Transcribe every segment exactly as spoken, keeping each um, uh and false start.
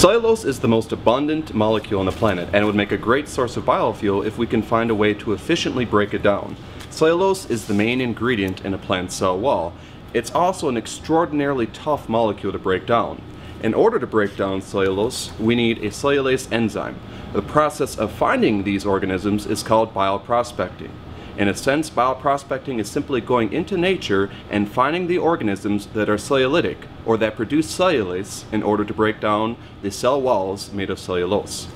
Cellulose is the most abundant molecule on the planet and would make a great source of biofuel if we can find a way to efficiently break it down. Cellulose is the main ingredient in a plant cell wall. It's also an extraordinarily tough molecule to break down. In order to break down cellulose, we need a cellulase enzyme. The process of finding these organisms is called bioprospecting. In a sense, bioprospecting is simply going into nature and finding the organisms that are cellulytic, or that produce cellulase, in order to break down the cell walls made of cellulose.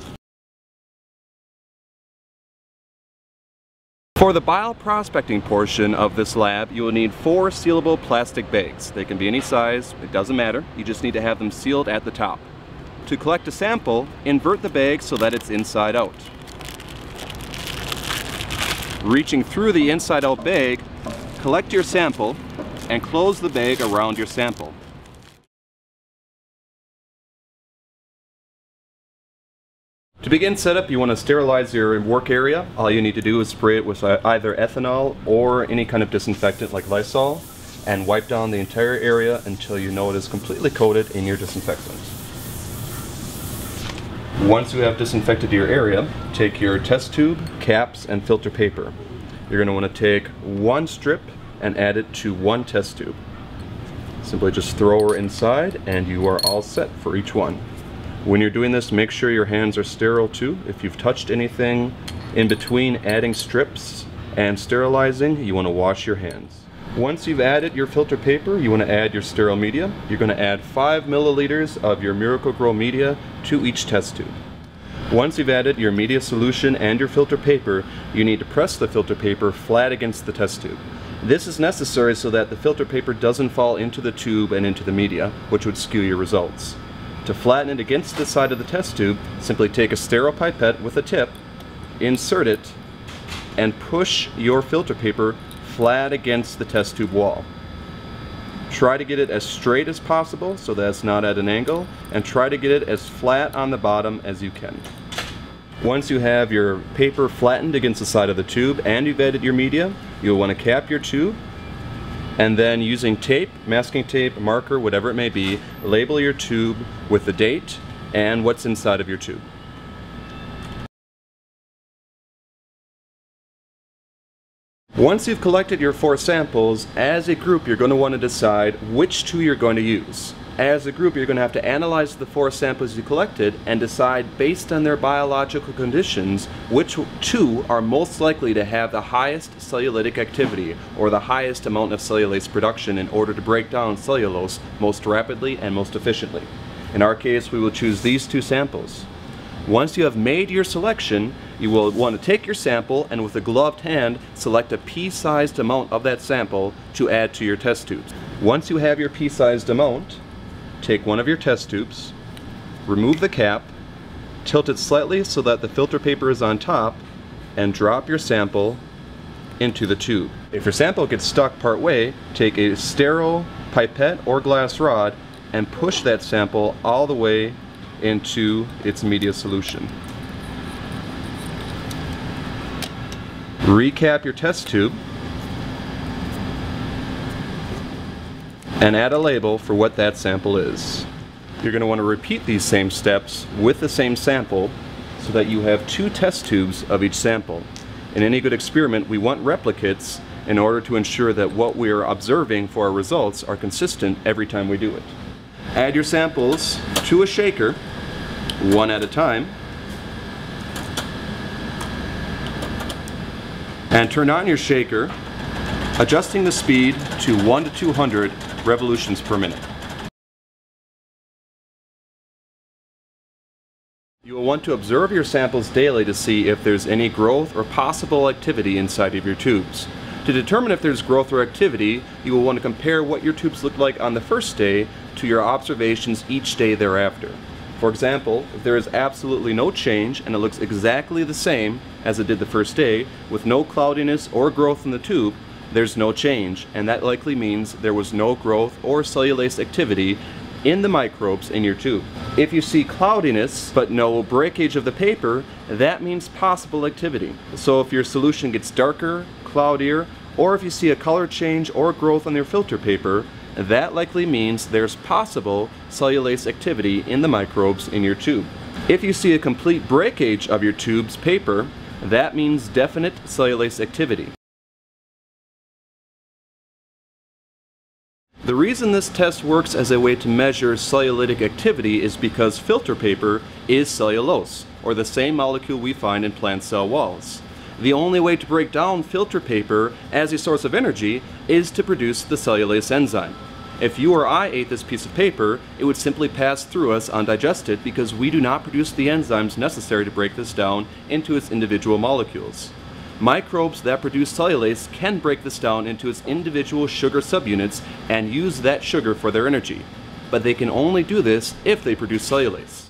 For the bioprospecting portion of this lab, you will need four sealable plastic bags. They can be any size, it doesn't matter, you just need to have them sealed at the top. To collect a sample, invert the bag so that it's inside out. Reaching through the inside out bag, collect your sample and close the bag around your sample. To begin setup, you want to sterilize your work area. All you need to do is spray it with either ethanol or any kind of disinfectant like Lysol, and wipe down the entire area until you know it is completely coated in your disinfectant. Once you have disinfected your area, take your test tube, caps, and filter paper. You're going to want to take one strip and add it to one test tube. Simply just throw her inside and you are all set for each one. When you're doing this, make sure your hands are sterile too. If you've touched anything in between adding strips and sterilizing, you want to wash your hands. Once you've added your filter paper, you want to add your sterile media. You're going to add five milliliters of your Miracle-Gro media to each test tube. Once you've added your media solution and your filter paper, you need to press the filter paper flat against the test tube. This is necessary so that the filter paper doesn't fall into the tube and into the media, which would skew your results. To flatten it against the side of the test tube, simply take a sterile pipette with a tip, insert it, and push your filter paper flat against the test tube wall. Try to get it as straight as possible so that it's not at an angle, and try to get it as flat on the bottom as you can. Once you have your paper flattened against the side of the tube and you've added your media, you'll want to cap your tube, and then using tape, masking tape, marker, whatever it may be, label your tube with the date and what's inside of your tube. Once you've collected your four samples, as a group you're going to want to decide which two you're going to use. As a group you're going to have to analyze the four samples you collected and decide based on their biological conditions which two are most likely to have the highest cellulytic activity, or the highest amount of cellulase production, in order to break down cellulose most rapidly and most efficiently. In our case, we will choose these two samples. Once you have made your selection, you will want to take your sample and with a gloved hand select a pea-sized amount of that sample to add to your test tubes. Once you have your pea-sized amount, take one of your test tubes, remove the cap, tilt it slightly so that the filter paper is on top, and drop your sample into the tube. If your sample gets stuck part way, take a sterile pipette or glass rod and push that sample all the way into its media solution. Recap your test tube and add a label for what that sample is. You're going to want to repeat these same steps with the same sample so that you have two test tubes of each sample. In any good experiment, we want replicates in order to ensure that what we are observing for our results are consistent every time we do it. Add your samples to a shaker, one at a time, and turn on your shaker, adjusting the speed to one to two hundred revolutions per minute. You will want to observe your samples daily to see if there's any growth or possible activity inside of your tubes. To determine if there's growth or activity, you will want to compare what your tubes looked like on the first day to your observations each day thereafter. For example, if there is absolutely no change and it looks exactly the same as it did the first day, with no cloudiness or growth in the tube, there's no change, and that likely means there was no growth or cellulase activity in the microbes in your tube. If you see cloudiness but no breakage of the paper, that means possible activity. So if your solution gets darker, cloudier, or if you see a color change or growth on your filter paper, that likely means there's possible cellulase activity in the microbes in your tube. If you see a complete breakage of your tube's paper, that means definite cellulase activity. The reason this test works as a way to measure cellulytic activity is because filter paper is cellulose, or the same molecule we find in plant cell walls. The only way to break down filter paper as a source of energy is to produce the cellulase enzyme. If you or I ate this piece of paper, it would simply pass through us undigested because we do not produce the enzymes necessary to break this down into its individual molecules. Microbes that produce cellulase can break this down into its individual sugar subunits and use that sugar for their energy. But they can only do this if they produce cellulase.